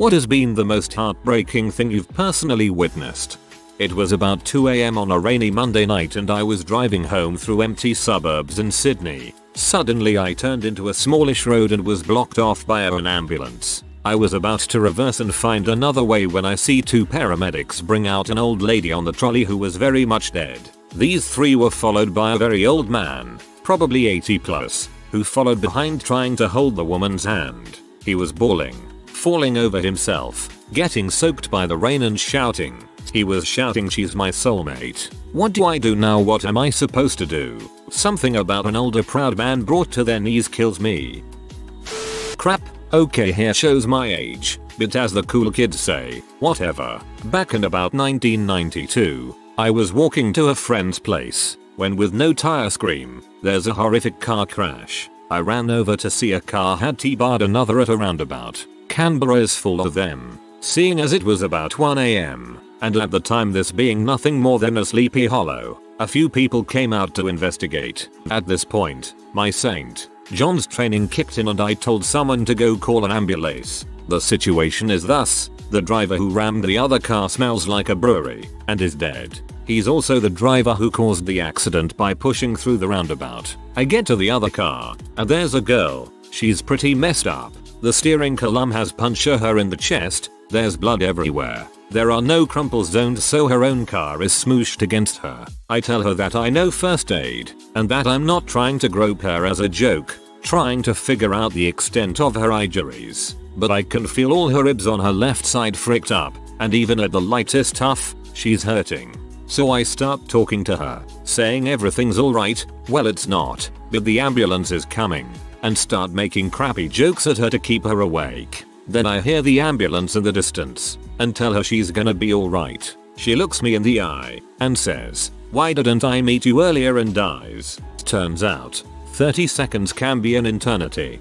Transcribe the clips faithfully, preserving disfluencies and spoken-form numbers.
What has been the most heartbreaking thing you've personally witnessed? It was about two A M on a rainy Monday night and I was driving home through empty suburbs in Sydney. Suddenly I turned into a smallish road and was blocked off by an ambulance. I was about to reverse and find another way when I see two paramedics bring out an old lady on the trolley who was very much dead. These three were followed by a very old man, probably eighty plus, who followed behind trying to hold the woman's hand. He was bawling, falling over himself, getting soaked by the rain and shouting. He was shouting, "She's my soulmate. What do I do now? What am I supposed to do?" Something about an older proud man brought to their knees kills me. Crap, okay, here shows my age, but as the cool kids say, whatever. Back in about nineteen ninety-two, I was walking to a friend's place, when with no tire scream, there's a horrific car crash. I ran over to see a car had T-barred another at a roundabout. Canberra is full of them, seeing as it was about one A M, and at the time this being nothing more than a sleepy hollow. A few people came out to investigate. At this point, my Saint John's training kicked in and I told someone to go call an ambulance. The situation is thus: the driver who rammed the other car smells like a brewery and is dead. He's also the driver who caused the accident by pushing through the roundabout. I get to the other car, and there's a girl. She's pretty messed up. The steering column has puncture her in the chest. There's blood everywhere. There are no crumple zones, so her own car is smooshed against her. I tell her that I know first aid, and that I'm not trying to grope her as a joke, trying to figure out the extent of her injuries. But I can feel all her ribs on her left side fricked up, and even at the lightest huff, she's hurting. So I start talking to her, saying everything's alright, well it's not, but the ambulance is coming, and start making crappy jokes at her to keep her awake. Then I hear the ambulance in the distance, and tell her she's gonna be alright. She looks me in the eye, and says, "Why didn't I meet you earlier?" and dies. Turns out, thirty seconds can be an eternity.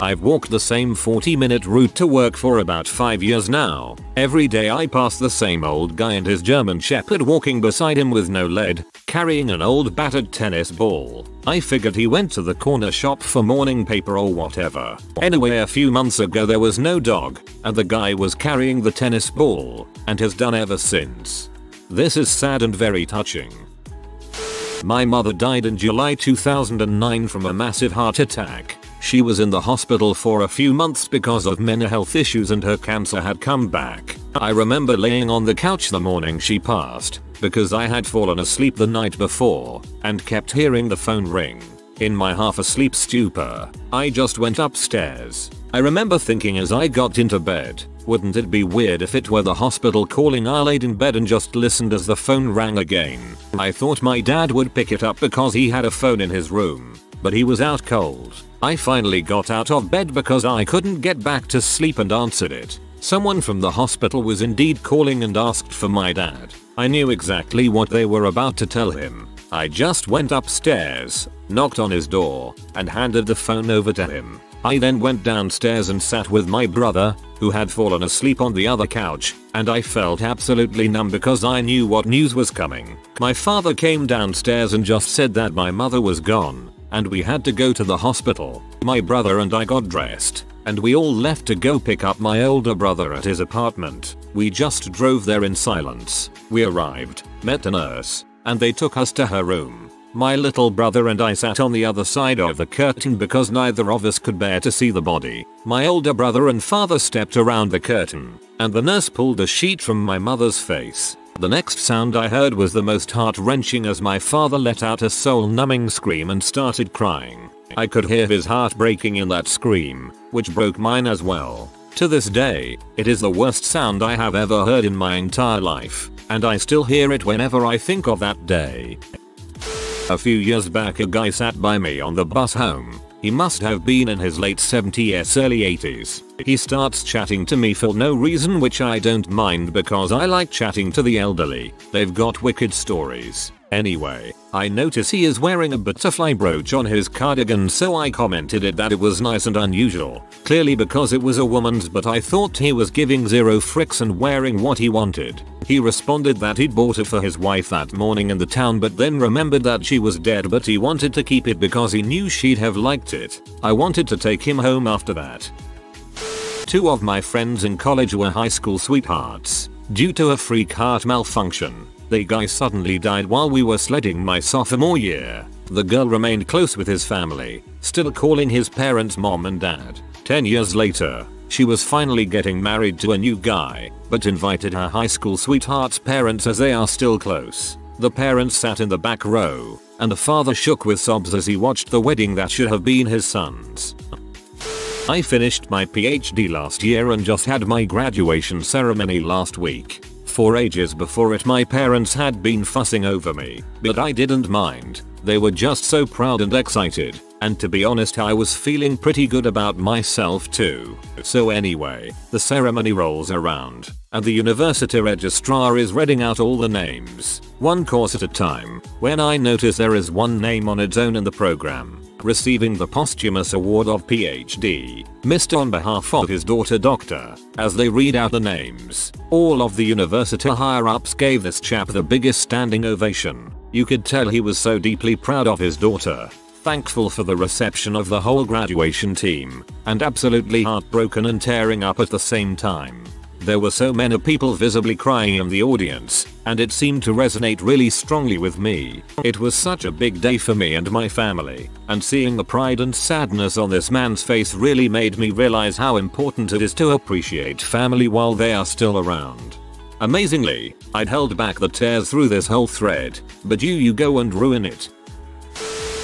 I've walked the same forty minute route to work for about five years now. Every day I pass the same old guy and his German Shepherd walking beside him with no lead, carrying an old battered tennis ball. I figured he went to the corner shop for morning paper or whatever. Anyway, a few months ago there was no dog, and the guy was carrying the tennis ball, and has done ever since. This is sad and very touching. My mother died in July two thousand nine from a massive heart attack. She was in the hospital for a few months because of mental health issues and her cancer had come back. I remember laying on the couch the morning she passed, because I had fallen asleep the night before, and kept hearing the phone ring. In my half-asleep stupor, I just went upstairs. I remember thinking as I got into bed, wouldn't it be weird if it were the hospital calling? I laid in bed and just listened as the phone rang again. I thought my dad would pick it up because he had a phone in his room, but he was out cold. I finally got out of bed because I couldn't get back to sleep and answered it. Someone from the hospital was indeed calling and asked for my dad. I knew exactly what they were about to tell him. I just went upstairs, knocked on his door, and handed the phone over to him. I then went downstairs and sat with my brother, who had fallen asleep on the other couch, and I felt absolutely numb because I knew what news was coming. My father came downstairs and just said that my mother was gone, and we had to go to the hospital. My brother and I got dressed, and we all left to go pick up my older brother at his apartment. We just drove there in silence. We arrived, met a nurse, and they took us to her room. My little brother and I sat on the other side of the curtain because neither of us could bear to see the body. My older brother and father stepped around the curtain, and the nurse pulled a sheet from my mother's face. The next sound I heard was the most heart-wrenching as my father let out a soul-numbing scream and started crying. I could hear his heart breaking in that scream, which broke mine as well. To this day, it is the worst sound I have ever heard in my entire life, and I still hear it whenever I think of that day. A few years back a guy sat by me on the bus home. He must have been in his late seventies, early eighties. He starts chatting to me for no reason, which I don't mind because I like chatting to the elderly. They've got wicked stories. Anyway, I notice he is wearing a butterfly brooch on his cardigan, so I commented it that it was nice and unusual, clearly because it was a woman's, but I thought he was giving zero fricks and wearing what he wanted. He responded that he'd bought it for his wife that morning in the town, but then remembered that she was dead, but he wanted to keep it because he knew she'd have liked it. I wanted to take him home after that. two of my friends in college were high school sweethearts. Due to a freak heart malfunction, the guy suddenly died while we were sledding my sophomore year. The girl remained close with his family, still calling his parents mom and dad. Ten years later, she was finally getting married to a new guy, but invited her high school sweetheart's parents as they are still close. The parents sat in the back row, and the father shook with sobs as he watched the wedding that should have been his son's. I finished my PhD last year and just had my graduation ceremony last week. For ages before it, my parents had been fussing over me, but I didn't mind. They were just so proud and excited, and to be honest I was feeling pretty good about myself too. So anyway, the ceremony rolls around, and the university registrar is reading out all the names, one course at a time, when I notice there is one name on its own in the program, receiving the posthumous award of PhD, Mister on behalf of his daughter Doctor. As they read out the names, all of the university higher-ups gave this chap the biggest standing ovation. You could tell he was so deeply proud of his daughter, thankful for the reception of the whole graduation team, and absolutely heartbroken and tearing up at the same time. There were so many people visibly crying in the audience, and it seemed to resonate really strongly with me. It was such a big day for me and my family, and seeing the pride and sadness on this man's face really made me realize how important it is to appreciate family while they are still around. Amazingly, I'd held back the tears through this whole thread, but you you go and ruin it.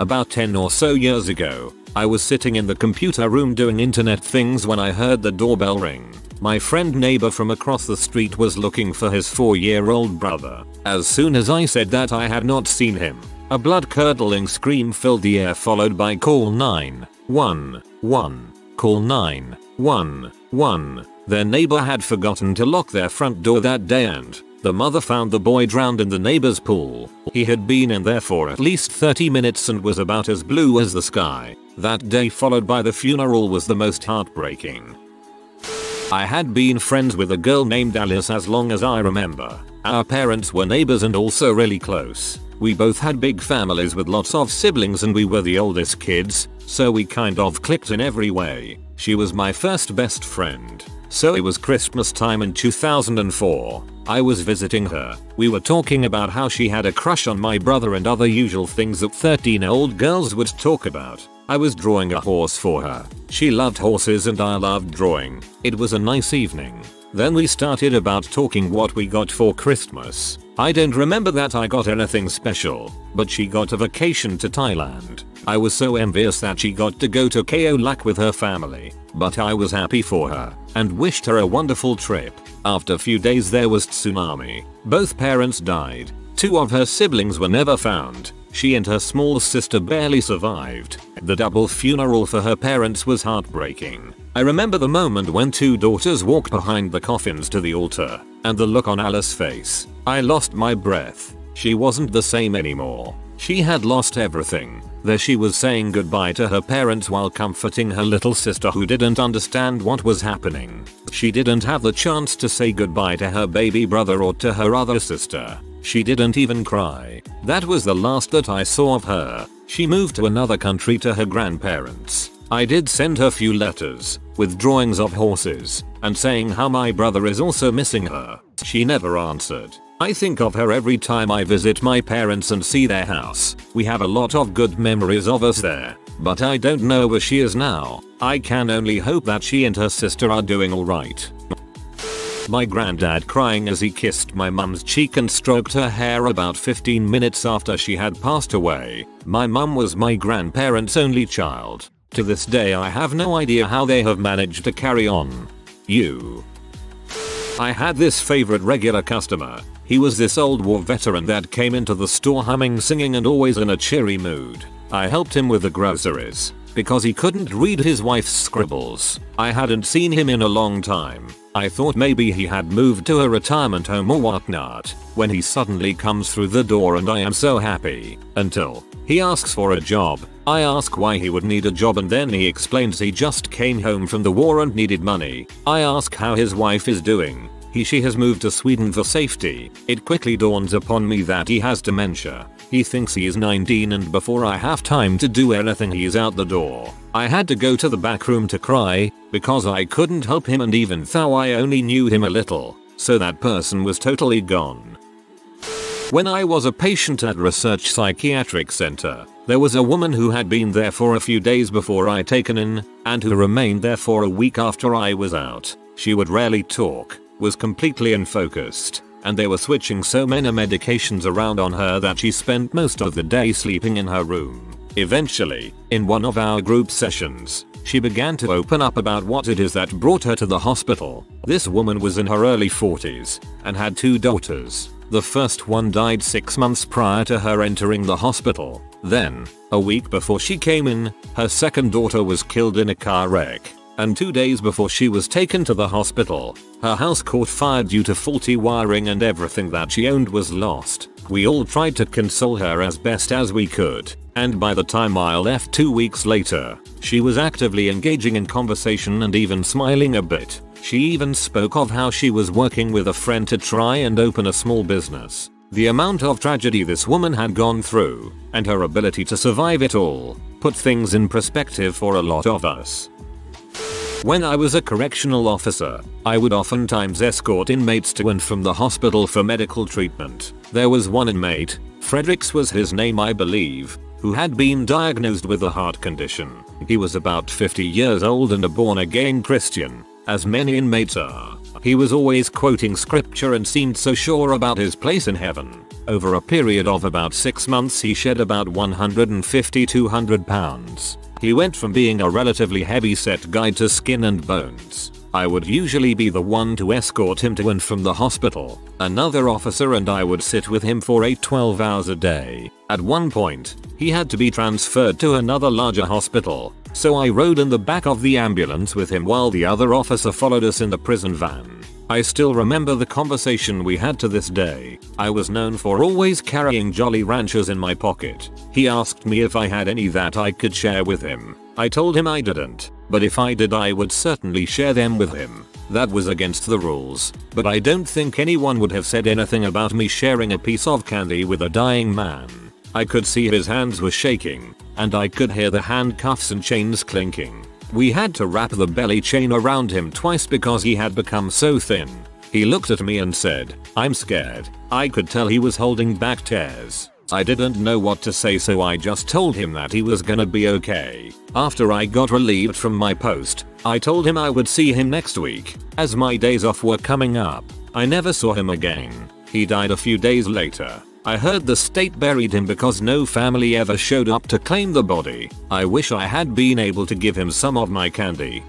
About ten or so years ago, I was sitting in the computer room doing internet things when I heard the doorbell ring. My friend neighbor from across the street was looking for his four-year-old brother. As soon as I said that I had not seen him, a blood-curdling scream filled the air, followed by call nine one one, call nine one one. Their neighbor had forgotten to lock their front door that day, and the mother found the boy drowned in the neighbor's pool. He had been in there for at least thirty minutes and was about as blue as the sky. That day, followed by the funeral, was the most heartbreaking. I had been friends with a girl named Alice as long as I remember. Our parents were neighbors and also really close. We both had big families with lots of siblings, and we were the oldest kids, so we kind of clicked in every way. She was my first best friend. So it was Christmas time in two thousand four. I was visiting her. We were talking about how she had a crush on my brother and other usual things that thirteen-year-old girls would talk about. I was drawing a horse for her. She loved horses and I loved drawing. It was a nice evening. Then we started about talking what we got for Christmas. I don't remember that I got anything special, but she got a vacation to Thailand. I was so envious that she got to go to Khao Lak with her family, but I was happy for her and wished her a wonderful trip. After a few days there was tsunami. Both parents died. Two of her siblings were never found. She and her small sister barely survived. The double funeral for her parents was heartbreaking. I remember the moment when two daughters walked behind the coffins to the altar, and the look on Alice's face. I lost my breath. She wasn't the same anymore. She had lost everything. There she was, saying goodbye to her parents while comforting her little sister who didn't understand what was happening. She didn't have the chance to say goodbye to her baby brother or to her other sister. She didn't even cry. That was the last that I saw of her. She moved to another country to her grandparents. I did send her few letters, with drawings of horses, and saying how my brother is also missing her. She never answered. I think of her every time I visit my parents and see their house. We have a lot of good memories of us there, but I don't know where she is now. I can only hope that she and her sister are doing alright. My granddad crying as he kissed my mum's cheek and stroked her hair about fifteen minutes after she had passed away. My mum was my grandparents' only child. To this day I have no idea how they have managed to carry on. You. I had this favorite regular customer. He was this old war veteran that came into the store humming, singing, and always in a cheery mood. I helped him with the groceries because he couldn't read his wife's scribbles. I hadn't seen him in a long time. I thought maybe he had moved to a retirement home or whatnot, when he suddenly comes through the door and I am so happy. Until he asks for a job. I ask why he would need a job, and then he explains he just came home from the war and needed money. I ask how his wife is doing. He she has moved to Sweden for safety. It quickly dawns upon me that he has dementia. He thinks he is nineteen and before I have time to do anything he is out the door. I had to go to the back room to cry because I couldn't help him, and even though I only knew him a little, so that person was totally gone. When I was a patient at Research Psychiatric Center, there was a woman who had been there for a few days before I taken in, and who remained there for a week after I was out. She would rarely talk, was completely unfocused, and they were switching so many medications around on her that she spent most of the day sleeping in her room. Eventually, in one of our group sessions, she began to open up about what it is that brought her to the hospital. This woman was in her early forties and had two daughters. The first one died six months prior to her entering the hospital. Then, a week before she came in, her second daughter was killed in a car wreck. And two days before she was taken to the hospital, her house caught fire due to faulty wiring and everything that she owned was lost. We all tried to console her as best as we could, and by the time I left two weeks later, she was actively engaging in conversation and even smiling a bit. She even spoke of how she was working with a friend to try and open a small business. The amount of tragedy this woman had gone through, and her ability to survive it all, put things in perspective for a lot of us. When I was a correctional officer, I would oftentimes escort inmates to and from the hospital for medical treatment. There was one inmate, Fredericks was his name I believe, who had been diagnosed with a heart condition. He was about fifty years old and a born-again Christian, as many inmates are. He was always quoting scripture and seemed so sure about his place in heaven. Over a period of about six months he shed about one hundred fifty to two hundred pounds. He went from being a relatively heavy-set guy to skin and bones. I would usually be the one to escort him to and from the hospital. Another officer and I would sit with him for eight to twelve hours a day. At one point, he had to be transferred to another larger hospital, so I rode in the back of the ambulance with him while the other officer followed us in the prison van. I still remember the conversation we had to this day. I was known for always carrying Jolly Ranchers in my pocket. He asked me if I had any that I could share with him. I told him I didn't, but if I did I would certainly share them with him. That was against the rules, but I don't think anyone would have said anything about me sharing a piece of candy with a dying man. I could see his hands were shaking, and I could hear the handcuffs and chains clinking. We had to wrap the belly chain around him twice because he had become so thin. He looked at me and said, "I'm scared." I could tell he was holding back tears. I didn't know what to say, so I just told him that he was gonna be okay. After I got relieved from my post, I told him I would see him next week, as my days off were coming up. I never saw him again. He died a few days later. I heard the state buried him because no family ever showed up to claim the body. I wish I had been able to give him some of my candy.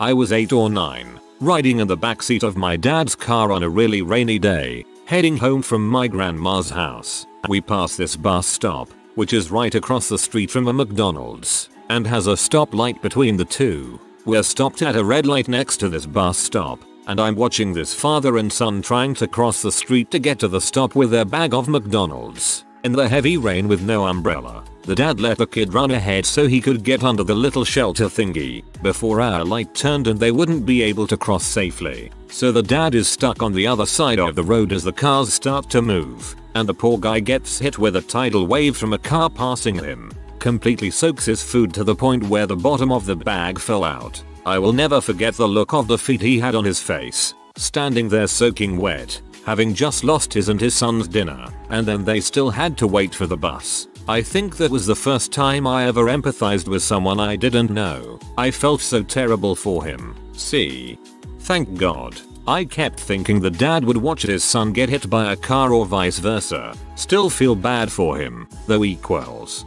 I was eight or nine, riding in the backseat of my dad's car on a really rainy day, heading home from my grandma's house. We passed this bus stop, which is right across the street from a McDonald's, and has a stoplight between the two. We're stopped at a red light next to this bus stop, and I'm watching this father and son trying to cross the street to get to the stop with their bag of McDonald's. In the heavy rain with no umbrella, the dad let the kid run ahead so he could get under the little shelter thingy before our light turned and they wouldn't be able to cross safely. So the dad is stuck on the other side of the road as the cars start to move, and the poor guy gets hit with a tidal wave from a car passing him. Completely soaks his food to the point where the bottom of the bag fell out. I will never forget the look of defeat he had on his face, standing there soaking wet, having just lost his and his son's dinner, and then they still had to wait for the bus. I think that was the first time I ever empathized with someone I didn't know. I felt so terrible for him. See? Thank God. I kept thinking the dad would watch his son get hit by a car or vice versa. Still feel bad for him, though equals.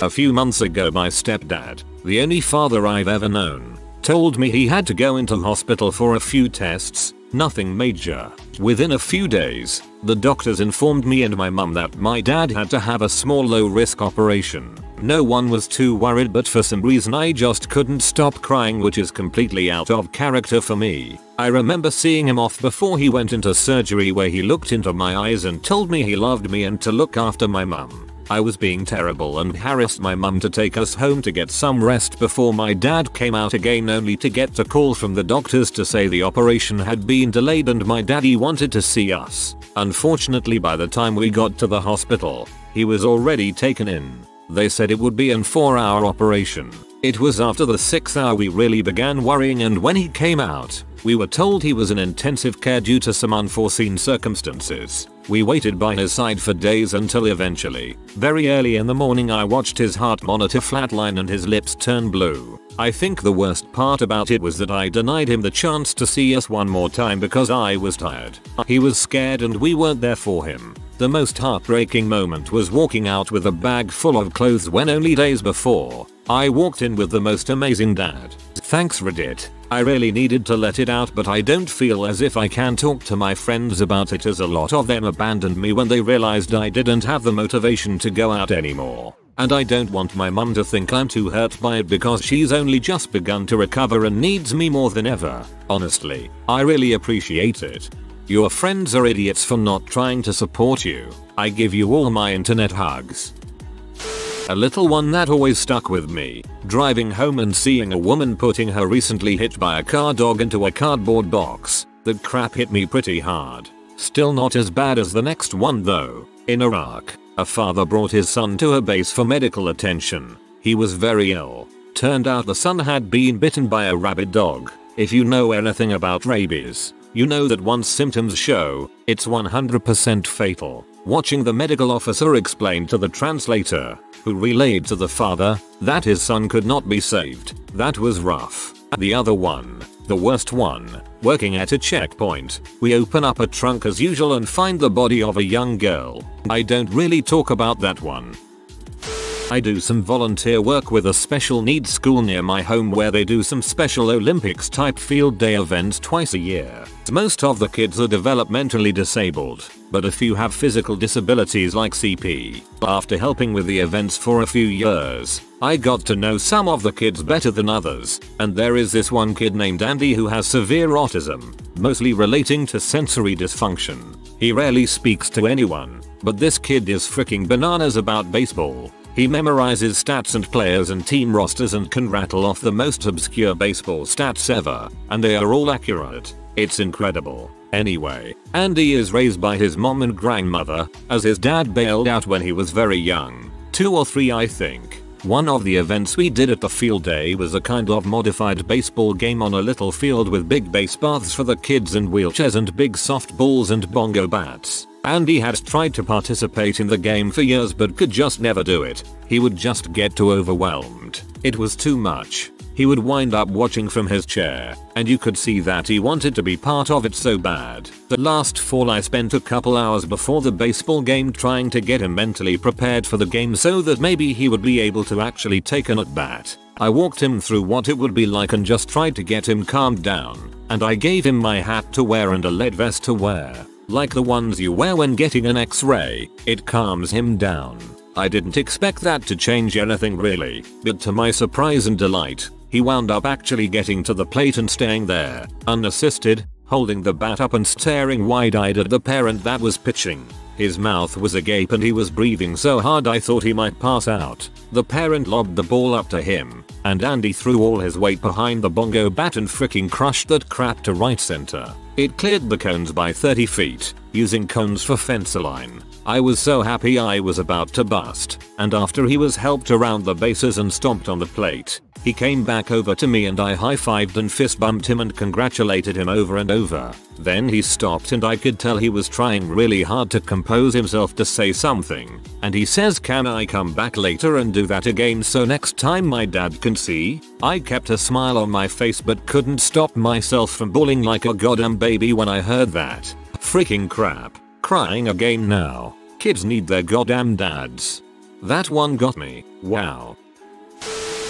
A few months ago my stepdad, the only father I've ever known, told me he had to go into hospital for a few tests, nothing major. Within a few days, the doctors informed me and my mum that my dad had to have a small low-risk operation. No one was too worried, but for some reason I just couldn't stop crying, which is completely out of character for me. I remember seeing him off before he went into surgery where he looked into my eyes and told me he loved me and to look after my mum. I was being terrible and harassed my mum to take us home to get some rest before my dad came out again, only to get a call from the doctors to say the operation had been delayed and my daddy wanted to see us. Unfortunately, by the time we got to the hospital, he was already taken in. They said it would be an four hour operation. It was after the sixth hour we really began worrying, and when he came out, we were told he was in intensive care due to some unforeseen circumstances. We waited by his side for days until eventually, very early in the morning, I watched his heart monitor flatline and his lips turn blue. I think the worst part about it was that I denied him the chance to see us one more time because I was tired. He was scared and we weren't there for him. The most heartbreaking moment was walking out with a bag full of clothes when only days before, I walked in with the most amazing dad. Thanks, Reddit. I really needed to let it out, but I don't feel as if I can talk to my friends about it, as a lot of them abandoned me when they realized I didn't have the motivation to go out anymore. And I don't want my mum to think I'm too hurt by it because she's only just begun to recover and needs me more than ever. Honestly, I really appreciate it. Your friends are idiots for not trying to support you. I give you all my internet hugs. A little one that always stuck with me. Driving home and seeing a woman putting her recently hit by a car dog into a cardboard box. The crap hit me pretty hard. Still not as bad as the next one though. In Iraq, a father brought his son to a base for medical attention. He was very ill. Turned out the son had been bitten by a rabid dog. If you know anything about rabies, you know that once symptoms show, it's one hundred percent fatal. Watching the medical officer explain to the translator, who relayed to the father, that his son could not be saved. That was rough. The other one, the worst one, working at a checkpoint, we open up a trunk as usual and find the body of a young girl. I don't really talk about that one. I do some volunteer work with a special needs school near my home where they do some special Olympics type field day events twice a year. Most of the kids are developmentally disabled, but a few have physical disabilities like C P. After helping with the events for a few years, I got to know some of the kids better than others, and there is this one kid named Andy who has severe autism, mostly relating to sensory dysfunction. He rarely speaks to anyone, but this kid is freaking bananas about baseball. He memorizes stats and players and team rosters and can rattle off the most obscure baseball stats ever, and they are all accurate. It's incredible. Anyway, Andy is raised by his mom and grandmother, as his dad bailed out when he was very young. Two or three, I think. One of the events we did at the field day was a kind of modified baseball game on a little field with big base paths for the kids and wheelchairs and big softballs and bongo bats. Andy had tried to participate in the game for years but could just never do it. He would just get too overwhelmed. It was too much. He would wind up watching from his chair, and you could see that he wanted to be part of it so bad. The last fall I spent a couple hours before the baseball game trying to get him mentally prepared for the game so that maybe he would be able to actually take an at-bat. I walked him through what it would be like and just tried to get him calmed down, and I gave him my hat to wear and a lead vest to wear. Like the ones you wear when getting an x-ray, it calms him down. I didn't expect that to change anything really, but to my surprise and delight, he wound up actually getting to the plate and staying there, unassisted, holding the bat up and staring wide-eyed at the parent that was pitching. His mouth was agape and he was breathing so hard I thought he might pass out. The parent lobbed the ball up to him, and Andy threw all his weight behind the bongo bat and freaking crushed that crap to right center. It cleared the cones by thirty feet, using cones for fence line. I was so happy I was about to bust, and after he was helped around the bases and stomped on the plate, he came back over to me and I high-fived and fist-bumped him and congratulated him over and over. Then he stopped and I could tell he was trying really hard to compose himself to say something, and he says, "Can I come back later and do that again so next time my dad can see?" I kept a smile on my face but couldn't stop myself from bawling like a goddamn baby when I heard that. Freaking crap. Crying again now. Kids need their goddamn dads. That one got me. Wow.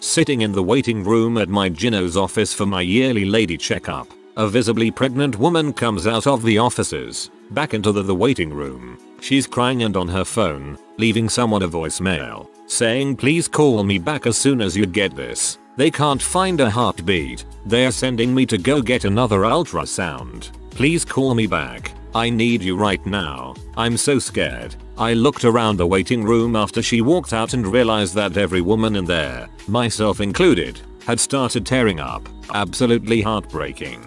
Sitting in the waiting room at my gyno's office for my yearly lady checkup, a visibly pregnant woman comes out of the offices, back into the, the waiting room. She's crying and on her phone, leaving someone a voicemail, saying, "Please call me back as soon as you get this. They can't find a heartbeat. They're sending me to go get another ultrasound. Please call me back." I need you right now. I'm so scared. I looked around the waiting room after she walked out and realized that every woman in there, myself included, had started tearing up. Absolutely heartbreaking.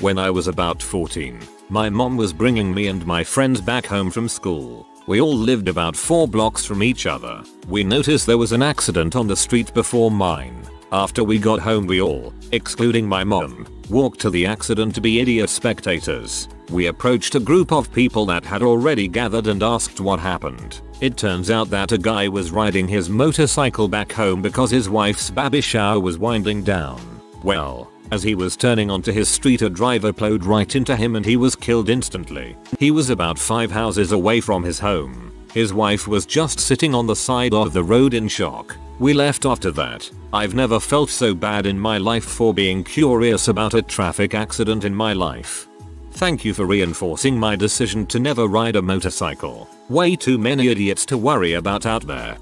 When I was about fourteen, my mom was bringing me and my friends back home from school. We all lived about four blocks from each other. We noticed there was an accident on the street before mine. After we got home, we all, excluding my mom, walked to the accident to be idiot spectators. We approached a group of people that had already gathered and asked what happened. It turns out that a guy was riding his motorcycle back home because his wife's baby shower was winding down. Well, as he was turning onto his street, a driver plowed right into him and he was killed instantly. He was about five houses away from his home. His wife was just sitting on the side of the road in shock. We left after that. I've never felt so bad in my life for being curious about a traffic accident in my life. Thank you for reinforcing my decision to never ride a motorcycle. Way too many idiots to worry about out there.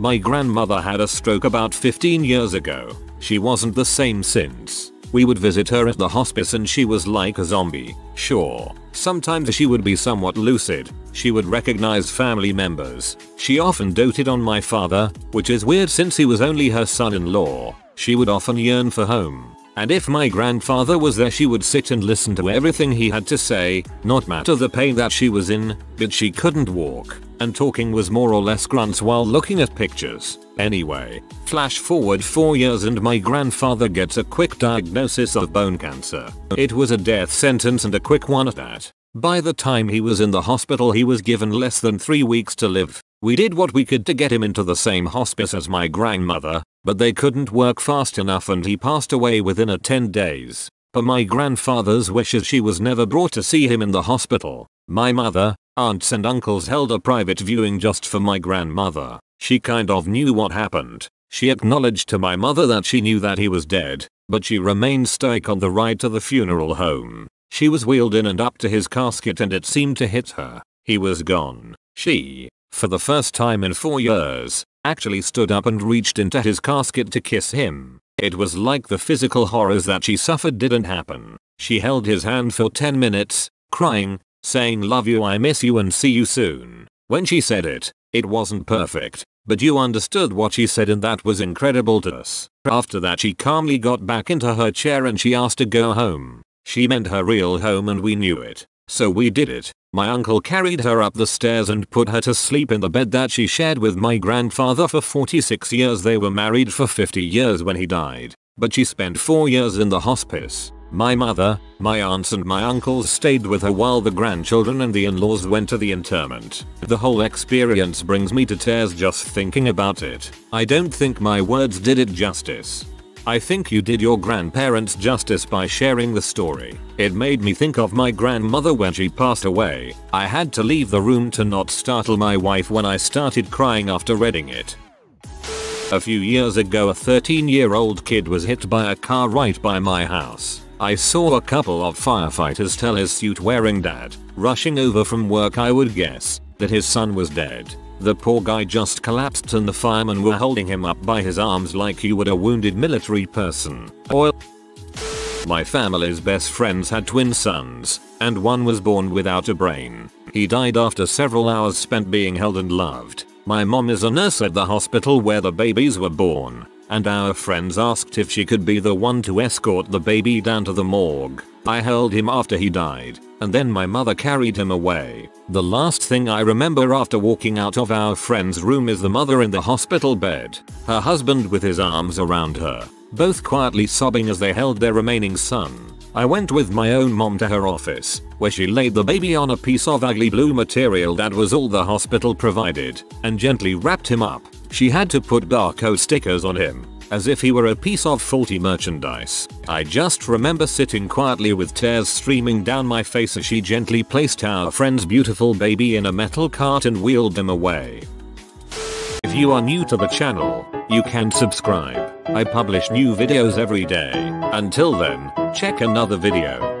My grandmother had a stroke about fifteen years ago. She wasn't the same since. We would visit her at the hospice and she was like a zombie. Sure, sometimes she would be somewhat lucid. She would recognize family members. She often doted on my father, which is weird since he was only her son-in-law. She would often yearn for home. And if my grandfather was there, she would sit and listen to everything he had to say, not matter the pain that she was in, but she couldn't walk, and talking was more or less grunts while looking at pictures. Anyway, flash forward four years and my grandfather gets a quick diagnosis of bone cancer. It was a death sentence and a quick one at that. By the time he was in the hospital, he was given less than three weeks to live. We did what we could to get him into the same hospice as my grandmother, but they couldn't work fast enough and he passed away within a ten days. Per my grandfather's wishes, she was never brought to see him in the hospital. My mother, aunts and uncles held a private viewing just for my grandmother. She kind of knew what happened. She acknowledged to my mother that she knew that he was dead, but she remained stoic on the ride to the funeral home. She was wheeled in and up to his casket and it seemed to hit her. He was gone. She, for the first time in four years, actually stood up and reached into his casket to kiss him. It was like the physical horrors that she suffered didn't happen. She held his hand for ten minutes, crying, saying "Love you, I miss you and see you soon." When she said it, it wasn't perfect, but you understood what she said and that was incredible to us. After that, she calmly got back into her chair and she asked to go home. She meant her real home and we knew it, so we did it. My uncle carried her up the stairs and put her to sleep in the bed that she shared with my grandfather for forty-six years. They were married for fifty years when he died, but she spent four years in the hospice. My mother, my aunts and my uncles stayed with her while the grandchildren and the in-laws went to the interment. The whole experience brings me to tears just thinking about it. I don't think my words did it justice. I think you did your grandparents justice by sharing the story. It made me think of my grandmother when she passed away. I had to leave the room to not startle my wife when I started crying after reading it. A few years ago, a thirteen-year-old kid was hit by a car right by my house. I saw a couple of firefighters tell his suit-wearing dad, rushing over from work I would guess, that his son was dead. The poor guy just collapsed and the firemen were holding him up by his arms like you would a wounded military person. Oil. My family's best friends had twin sons, and one was born without a brain. He died after several hours spent being held and loved. My mom is a nurse at the hospital where the babies were born, and our friends asked if she could be the one to escort the baby down to the morgue. I held him after he died, and then my mother carried him away. The last thing I remember after walking out of our friend's room is the mother in the hospital bed, her husband with his arms around her, both quietly sobbing as they held their remaining son. I went with my own mom to her office, where she laid the baby on a piece of ugly blue material that was all the hospital provided, and gently wrapped him up. She had to put barcode stickers on him, as if he were a piece of faulty merchandise. I just remember sitting quietly with tears streaming down my face as she gently placed our friend's beautiful baby in a metal cart and wheeled them away. If you are new to the channel, you can subscribe. I publish new videos every day. Until then, check another video.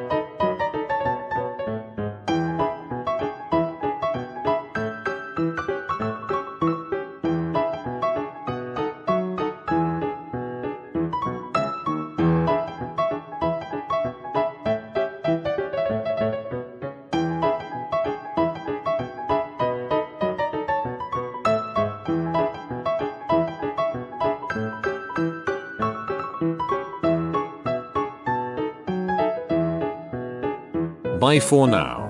Bye for now.